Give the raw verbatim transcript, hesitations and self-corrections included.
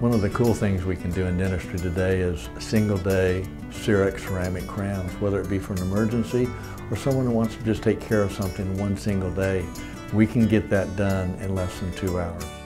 One of the cool things we can do in dentistry today is single-day CEREC ceramic crowns, whether it be for an emergency or someone who wants to just take care of something one single day. We can get that done in less than two hours.